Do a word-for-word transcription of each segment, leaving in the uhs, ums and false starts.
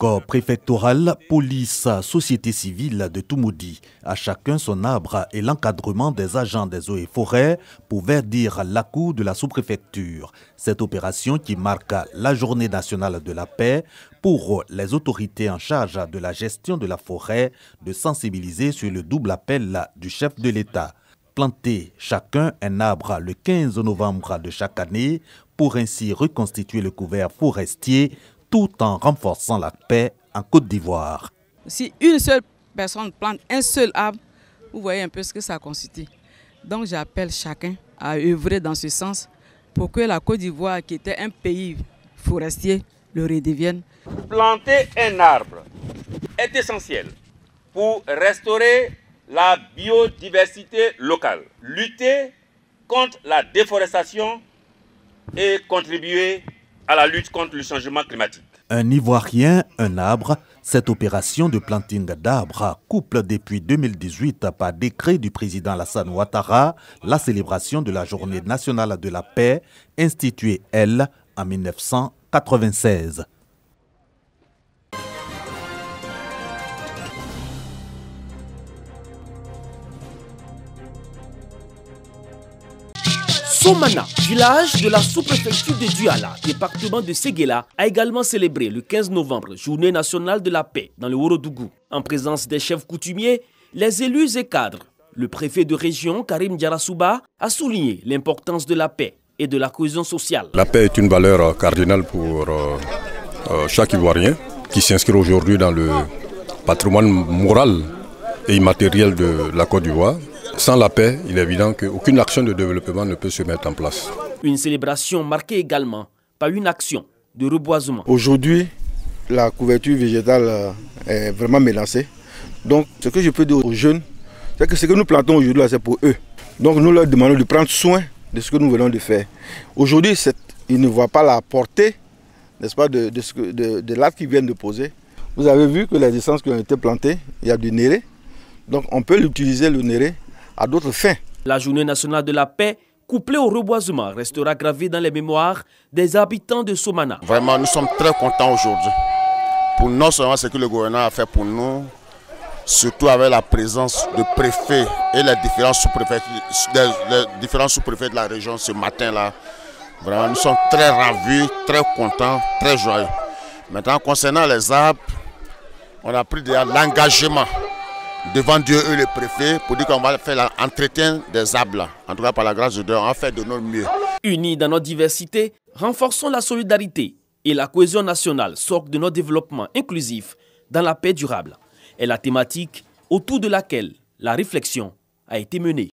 corps préfectoral, police, société civile de Toumoudi. À chacun son arbre et l'encadrement des agents des eaux et forêts pour verdir la cour de la sous-préfecture. Cette opération qui marque la journée nationale de la paix pour les autorités en charge de la gestion de la forêt de sensibiliser sur le double appel du chef de l'État. Planter chacun un arbre le quinze novembre de chaque année pour ainsi reconstituer le couvert forestier tout en renforçant la paix en Côte d'Ivoire. Si une seule personne plante un seul arbre, vous voyez un peu ce que ça constitue. Donc j'appelle chacun à œuvrer dans ce sens pour que la Côte d'Ivoire, qui était un pays forestier, le redevienne. Planter un arbre est essentiel pour restaurer la biodiversité locale, lutter contre la déforestation et contribuer à la lutte contre le changement climatique. Un Ivoirien, un arbre, cette opération de planting d'arbres couple depuis deux mille dix-huit par décret du président Alassane Ouattara la célébration de la Journée nationale de la paix, instituée, elle, en mille neuf cent quatre-vingt-seize. Soumana, village de la sous-préfecture de Dialla, département de Seguela, a également célébré le quinze novembre, journée nationale de la paix, dans le Ourodougou. En présence des chefs coutumiers, les élus et cadres, le préfet de région, Karim Djarasouba, a souligné l'importance de la paix et de la cohésion sociale. La paix est une valeur cardinale pour euh, euh, chaque Ivoirien qui s'inscrit aujourd'hui dans le patrimoine moral et immatériel de la Côte d'Ivoire. Sans la paix, il est évident qu'aucune action de développement ne peut se mettre en place. Une célébration marquée également par une action de reboisement. Aujourd'hui, la couverture végétale est vraiment menacée. Donc, ce que je peux dire aux jeunes, c'est que ce que nous plantons aujourd'hui, c'est pour eux. Donc, nous leur demandons de prendre soin de ce que nous venons de faire. Aujourd'hui, ils ne voient pas la portée, n'est-ce pas, de, de, de, de l'arbre qu'ils viennent de poser. Vous avez vu que les essences qui ont été plantées, il y a du néré. Donc, on peut l'utiliser, le néré, à d'autres fins. La journée nationale de la paix, couplée au reboisement, restera gravée dans les mémoires des habitants de Soumana. Vraiment, nous sommes très contents aujourd'hui. Pour non seulement ce que le gouvernement a fait pour nous, surtout avec la présence du préfet et les différents sous-préfets sous-préfets de la région ce matin-là. Vraiment, nous sommes très ravis, très contents, très joyeux. Maintenant, concernant les arbres, on a pris déjà l'engagement devant Dieu et le préfet pour dire qu'on va faire l'entretien des arbres. En tout cas, par la grâce de Dieu, on va faire de notre mieux. Unis dans notre diversité, renforçons la solidarité et la cohésion nationale, sorte de notre développement inclusif dans la paix durable. Est la thématique autour de laquelle la réflexion a été menée.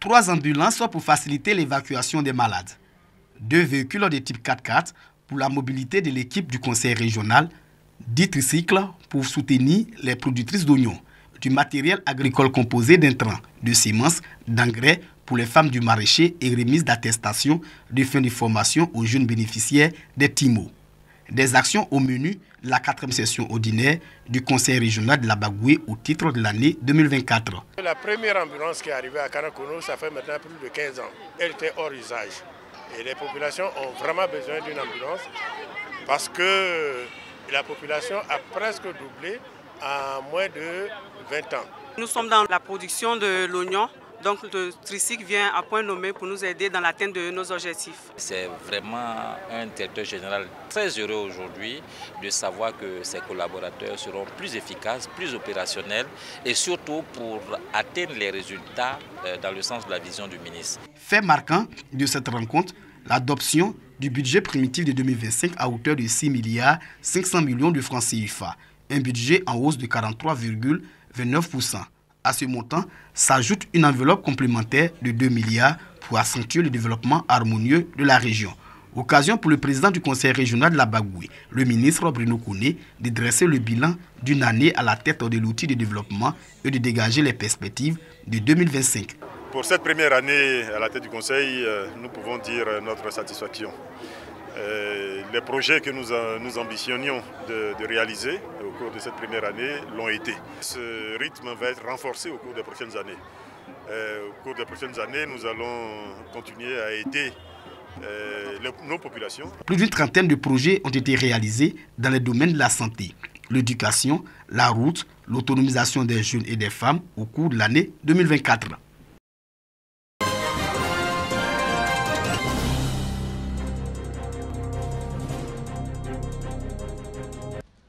Trois ambulances pour faciliter l'évacuation des malades. Deux véhicules de type quatre quatre pour la mobilité de l'équipe du conseil régional, dix tricycles pour soutenir les productrices d'oignons, du matériel agricole composé d'intrants, de semences, d'engrais pour les femmes du maraîcher et remise d'attestations de fin de formation aux jeunes bénéficiaires des Timo. Des actions au menu, la quatrième session ordinaire du conseil régional de la Bagoué au titre de l'année deux mille vingt-quatre. La première ambulance qui est arrivée à Karakounou, ça fait maintenant plus de quinze ans. Elle était hors usage. Et les populations ont vraiment besoin d'une ambulance parce que la population a presque doublé en moins de vingt ans. Nous sommes dans la production de l'oignon, donc le tricycle vient à point nommé pour nous aider dans l'atteinte de nos objectifs. C'est vraiment un directeur général très heureux aujourd'hui de savoir que ses collaborateurs seront plus efficaces, plus opérationnels et surtout pour atteindre les résultats dans le sens de la vision du ministre. Fait marquant de cette rencontre, l'adoption du budget primitif de deux mille vingt-cinq à hauteur de six milliards cinq cents millions de francs C I F A, un budget en hausse de quarante-trois virgule vingt-neuf pour cent. À ce montant s'ajoute une enveloppe complémentaire de deux milliards pour accentuer le développement harmonieux de la région. Occasion pour le président du conseil régional de la Bagoué, le ministre Bruno Kouné, de dresser le bilan d'une année à la tête de l'outil de développement et de dégager les perspectives de deux mille vingt-cinq. Pour cette première année à la tête du Conseil, nous pouvons dire notre satisfaction. Les projets que nous ambitionnions de réaliser au cours de cette première année l'ont été. Ce rythme va être renforcé au cours des prochaines années. Euh, au cours des prochaines années, nous allons continuer à aider euh, les, nos populations. Plus d'une trentaine de projets ont été réalisés dans les domaines de la santé, l'éducation, la route, l'autonomisation des jeunes et des femmes au cours de l'année deux mille vingt-quatre.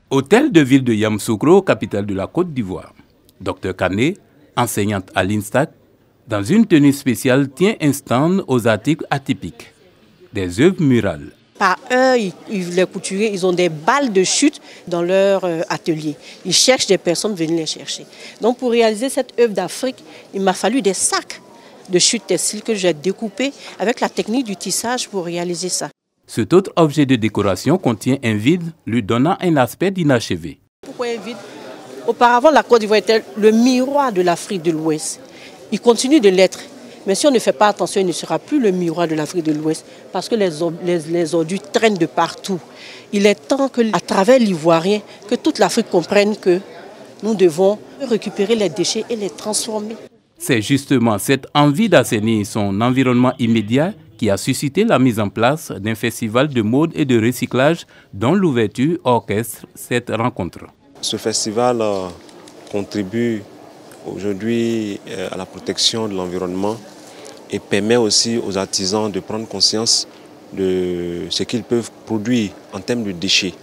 Hôtel de ville de Yamoussoukro, capitale de la Côte d'Ivoire. Docteur Canet, enseignante à l'I N S T A C, dans une tenue spéciale, tient un stand aux articles atypiques, des œuvres murales. Par heure, ils, ils, les couturiers, ils ont des balles de chute dans leur euh, atelier. Ils cherchent des personnes, venir les chercher. Donc pour réaliser cette œuvre d'Afrique, il m'a fallu des sacs de chute textile que j'ai découpés avec la technique du tissage pour réaliser ça. Cet autre objet de décoration contient un vide, lui donnant un aspect d'inachevé. Pourquoi un vide? Auparavant, la Côte d'Ivoire était le miroir de l'Afrique de l'Ouest. Il continue de l'être. Mais si on ne fait pas attention, il ne sera plus le miroir de l'Afrique de l'Ouest parce que les, les, les ordures traînent de partout. Il est temps que, à travers l'Ivoirien, que toute l'Afrique comprenne que nous devons récupérer les déchets et les transformer. C'est justement cette envie d'assainir son environnement immédiat qui a suscité la mise en place d'un festival de mode et de recyclage dont l'ouverture orchestre cette rencontre. Ce festival contribue aujourd'hui à la protection de l'environnement et permet aussi aux artisans de prendre conscience de ce qu'ils peuvent produire en termes de déchets.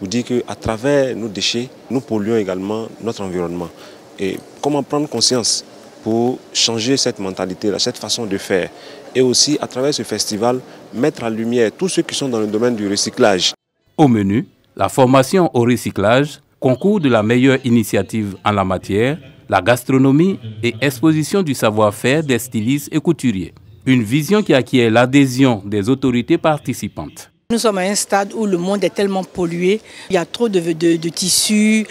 Vous dites qu'à travers nos déchets, nous polluons également notre environnement. Et comment prendre conscience pour changer cette mentalité-là, cette façon de faire? Et aussi, à travers ce festival, mettre en lumière tous ceux qui sont dans le domaine du recyclage. Au menu, la formation au recyclage, concours de la meilleure initiative en la matière, la gastronomie et exposition du savoir-faire des stylistes et couturiers. Une vision qui acquiert l'adhésion des autorités participantes. Nous sommes à un stade où le monde est tellement pollué, il y a trop de, de, de tissus,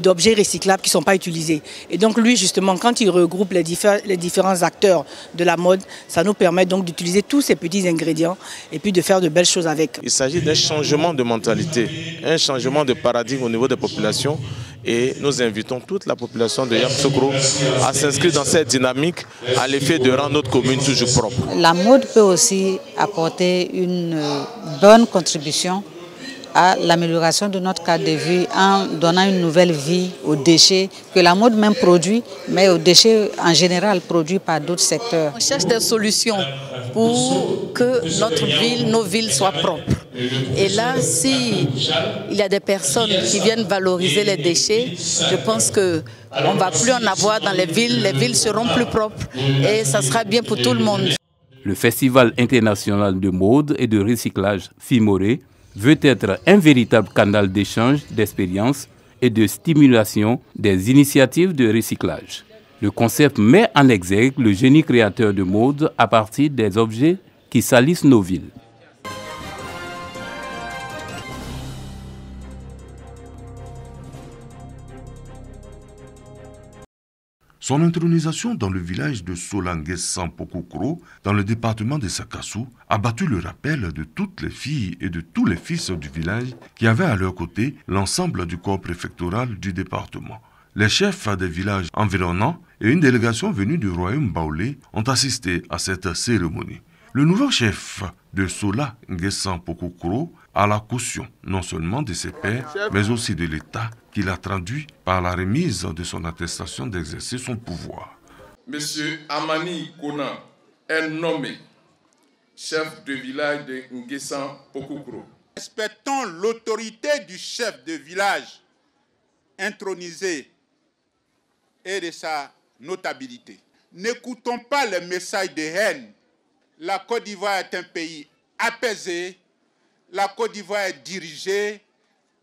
d'objets recyclables qui ne sont pas utilisés. Et donc lui justement, quand il regroupe les, diffé les différents acteurs de la mode, ça nous permet donc d'utiliser tous ces petits ingrédients et puis de faire de belles choses avec. Il s'agit d'un changement de mentalité, un changement de paradigme au niveau des populations. Et nous invitons toute la population de Yamoussoukro à s'inscrire dans cette dynamique à l'effet de rendre notre commune toujours propre. La mode peut aussi apporter une bonne contribution à l'amélioration de notre cadre de vie en donnant une nouvelle vie aux déchets que la mode même produit, mais aux déchets en général produits par d'autres secteurs. On cherche des solutions pour que notre ville, nos villes soient propres. Et là, si il y a des personnes qui viennent valoriser les déchets, je pense que on ne va plus en avoir dans les villes, les villes seront plus propres et ça sera bien pour tout le monde. Le Festival international de mode et de recyclage Fimoré veut être un véritable canal d'échange, d'expérience et de stimulation des initiatives de recyclage. Le concept met en exergue le génie créateur de mode à partir des objets qui salissent nos villes. Son intronisation dans le village de Solangues-Sampokoukro, dans le département de Sakassou, a battu le rappel de toutes les filles et de tous les fils du village qui avaient à leur côté l'ensemble du corps préfectoral du département. Les chefs des villages environnants et une délégation venue du royaume Baoulé ont assisté à cette cérémonie. Le nouveau chef de Sola, N'Guessan-Pokoukro, a la caution non seulement de ses pairs, mais aussi de l'État, qu'il a traduit par la remise de son attestation d'exercer son pouvoir. Monsieur Amani Konan est nommé chef de village de N'Guessan-Pokoukro. Respectons l'autorité du chef de village intronisé et de sa notabilité. N'écoutons pas les messages de haine. La Côte d'Ivoire est un pays apaisé, la Côte d'Ivoire est dirigée,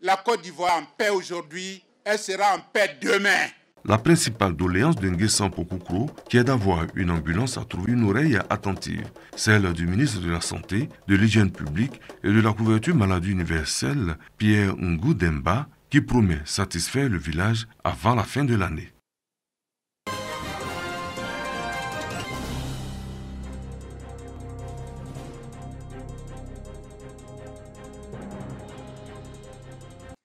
la Côte d'Ivoire en paix aujourd'hui, elle sera en paix demain. La principale doléance de N'Guessan-Pokoukro, qui est d'avoir une ambulance, a trouvé une oreille attentive, celle du ministre de la Santé, de l'hygiène publique et de la couverture maladie universelle, Pierre Ngoudemba, qui promet satisfaire le village avant la fin de l'année.